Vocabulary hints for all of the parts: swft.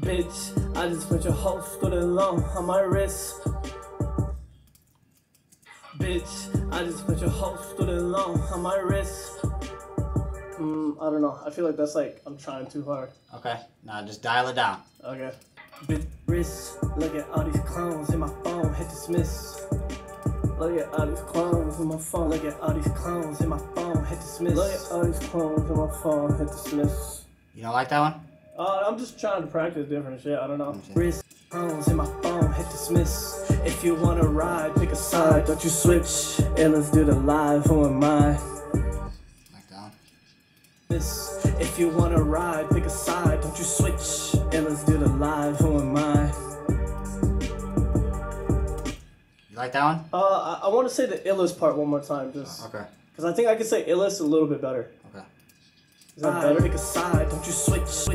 Bitch, I just put your whole foot alone on my wrist. Bitch, I just put your whole foot alone on my wrist. I don't know. I feel like that's like I'm trying too hard. Okay. Nah, just dial it down. Okay. Bitch, wrist. Look at all these clones in my phone. Hit dismiss. Look at all these clones in my phone. Look at all these clones in my phone. Hit dismiss. Look at all these clones in my phone. Hit dismiss. You don't like that one? I'm just trying to practice different shit. I don't know. Wrist clones in my phone. Hit dismiss. If you wanna ride, pick a side. Don't you switch? And let's do the live. Who am I? If you wanna ride, pick a side, don't you switch, and let's do the live, who am I? You like that one? I want to say the illest part one more time, just... Okay. Because I think I can say illest a little bit better. Okay. Is that better? Pick a side, don't you switch,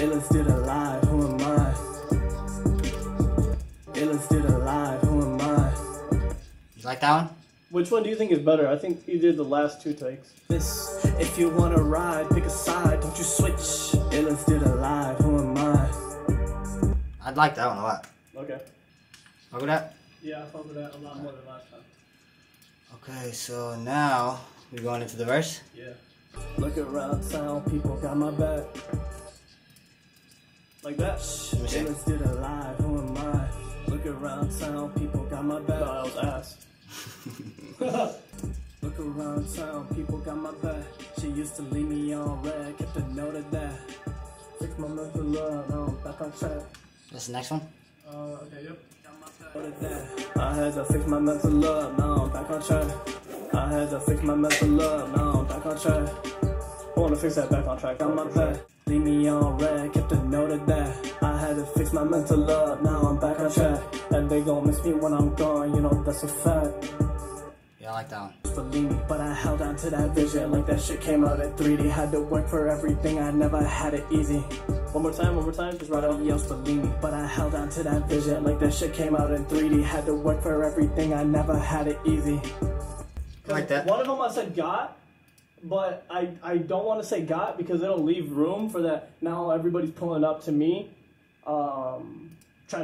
and let's do the live, who am I? And let's do the live, who am I? You like that one? Which one do you think is better? I think he did the last two takes. This, if you want to ride, pick a side, don't you switch. And let's do the live, who am I? I'd like that one a lot. Okay. Fuck with that? Yeah, I fuck with that a lot more than last time. Okay, so now we're going into the verse? Yeah. Look around town, people got my back. Like that? And let's do the live, who am I? Look around town, people got my back. I was ass. Look around town, people got my back. She used to leave me on red, kept a note of that. Fix my mental love, I'm back on track. That's the next one? Okay, yep. I had to fix my mental love, now I'm back on track. I had to fix my mental love, now I'm back on track. I wanna fix that back on track, got my back. Leave me on red, kept a note of that. I had to fix my mental love, now I'm back on track. And they gon' miss me when I'm gone, you know that's a fact. Yeah, I like that one. Believe me, but I held on to that vision like that shit came out in 3D. Had to work for everything, I never had it easy. One more time, just right out. Yes, believe me, but I held on to that vision like that shit came out in 3D. Had to work for everything, I never had it easy. I like that. One of them I said got. But I don't want to say got because it'll leave room for that. Now everybody's pulling up to me, trying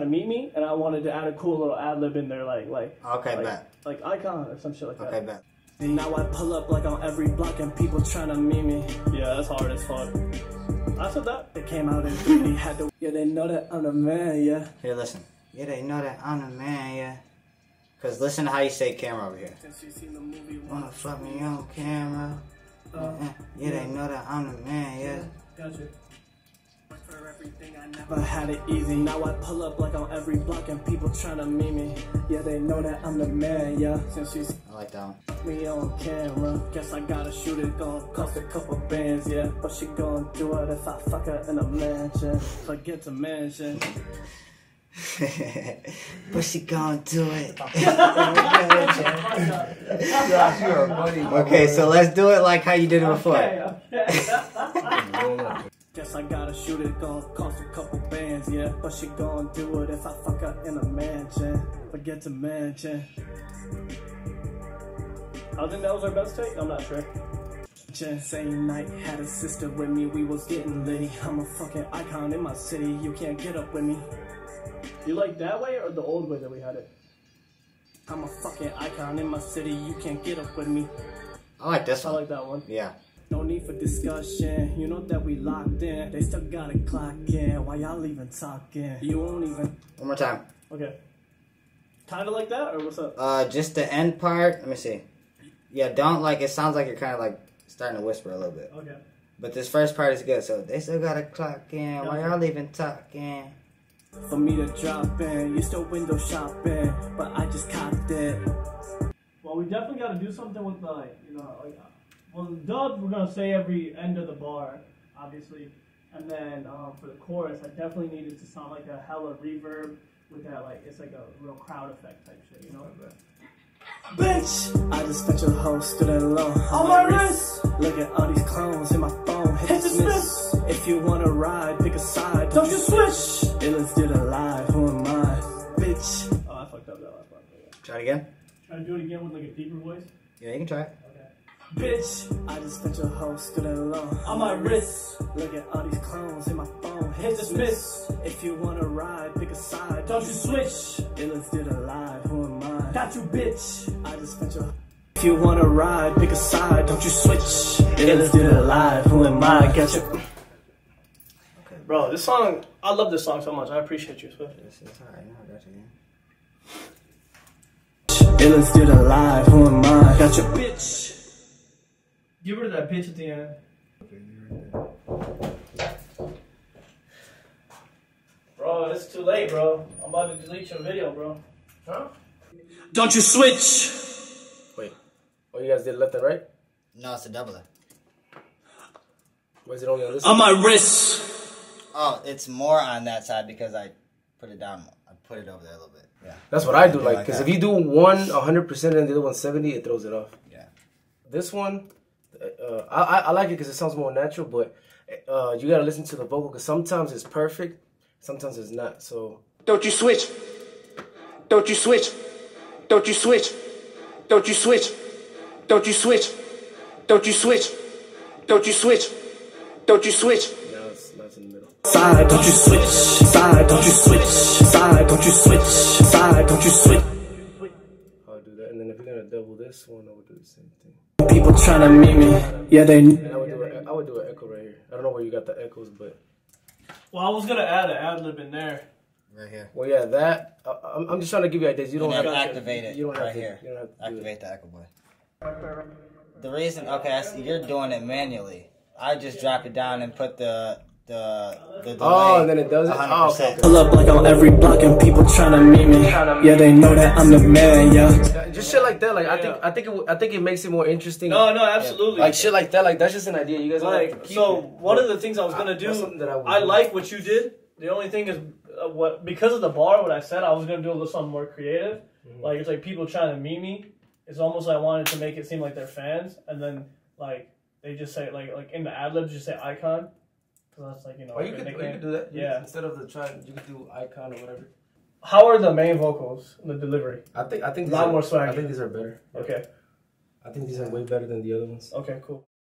to meet me, and I wanted to add a cool little ad lib in there, like okay, bet. Like icon or some shit like that. Okay, bet. Now I pull up like on every block and people trying to meet me. Yeah, that's hard as fuck. I said that. They came out and really had to. Yeah, they know that I'm the man. Yeah. Here, listen. Yeah, they know that I'm the man. Yeah. Cause listen to how you say camera over here. Since you seen the movie, wanna fuck me on camera. Yeah, they know that I'm the man, yeah. Gotcha. For everything I never had it easy. Now I pull up like on every block and people trying to meet me. Yeah, they know that I'm the man, yeah. Since she's I like that one. We on camera. Guess I gotta shoot it, gonna cost a couple bands, yeah. But she gonna do it if I fuck her in a mansion. Forget the mansion. But she gonna do it. Okay, so let's do it like how you did it before. Guess I gotta shoot it, gonna cost a couple bands, yeah. But she gonna do it if I fuck her in a mansion. Forget the mansion. I think that was our best take, I'm not sure. Same night, had a sister with me, we was getting litty. I'm a fucking icon in my city, you can't get up with me. You like that way or the old way that we had it? I'm a fucking icon in my city, you can't get up with me. I like this one. I like that one. Yeah. No need for discussion, you know that we locked in. They still got a clock in, why y'all even talking? You won't even... One more time. Okay. Kinda like that or what's up? Just the end part, let me see. Yeah, don't like, it sounds like you're kinda like starting to whisper a little bit. Okay. But this first part is good, so they still got a clock in, why y'all even talking? For me to drop in, you're still window shopping, but I just copped it. Well, we definitely gotta do something with the, like, you know, like, well, the dub we're gonna say every end of the bar, obviously, and then for the chorus, I definitely needed to sound like a hella reverb with that, like, it's like a real crowd effect type shit, you know? Bitch, I just touch your whole student loan on my wrist. Look at all these clones in my phone. Hit dismiss. If you wanna ride, pick a side. Don't you switch. It let's do the live. Who am I? Bitch. Oh, I fucked up that last part. Try it again. Try to do it again with like a deeper voice. Yeah, you can try it. Okay. bitch. I just spent your whole student loan on my wrist. Look at all these clones in my phone. Hit dismiss. If you wanna ride, pick a side. Don't you switch. It looks good alive. Who am I? Got you, bitch. I just spent your. If you wanna ride, pick a side. Don't you switch. It looks good alive. Who am I? Got you. Okay, bro, this song. I love this song so much. I appreciate you, Swift. This is high. I got you. It looks good alive, who am I? Got your bitch. Get rid of that bitch at the end. Bro, it's too late, bro. I'm about to delete your video, bro. Huh? Don't you switch! Wait. Oh, you guys did left and right? No, it's a doubler. Why is it only on this side? On my wrist! Oh, it's more on that side because I put it down. I put it over there a little bit. Yeah. That's what I do, like, because if you do one 100% and the other one 70, it throws it off. Yeah. This one, I like it because it sounds more natural, but you gotta listen to the vocal because sometimes it's perfect, sometimes it's not. So don't you switch? Don't you switch? Don't you switch? Don't you switch? Don't you switch? Don't you switch? Don't you switch? Don't you switch? Side, don't you switch? Side, don't you switch? Side, don't you switch? Side, don't you switch? I'll do that, and then if you're gonna double this one, I would do the same thing. People trying to meet me, yeah, they. And I would do an echo right here. I don't know where you got the echoes, but. Well, I was gonna add an ad lib in there. Right here. Well, yeah, that. I'm just trying to give you ideas. You don't have to activate it. You don't have to. You don't have to activate the echo boy. The reason, okay, I see you're doing it manually. I just drop it down and put the delay, oh, and then it does it. Oh, okay. Pull up like on every block and people trying to meet me. Yeah, they know that I'm the man. Yeah, just shit like that. Like I think it makes it more interesting. No, absolutely. Yeah. Like shit like that. Like that's just an idea. You guys like so. One of the things I was gonna do. I like what you did. The only thing is what because of the bar. What I said I was gonna do a little something more creative. Mm-hmm. Like it's like people trying to meet me. It's almost like I wanted to make it seem like they're fans, and then like they just say like in the ad libs just say icon. So that's like, you know, well, you could do that. Yeah. Instead of the try, you could do icon or whatever. How are the main vocals and the delivery? I think a lot more swag. I think these are better. Okay. I think these are way better than the other ones. Okay, cool.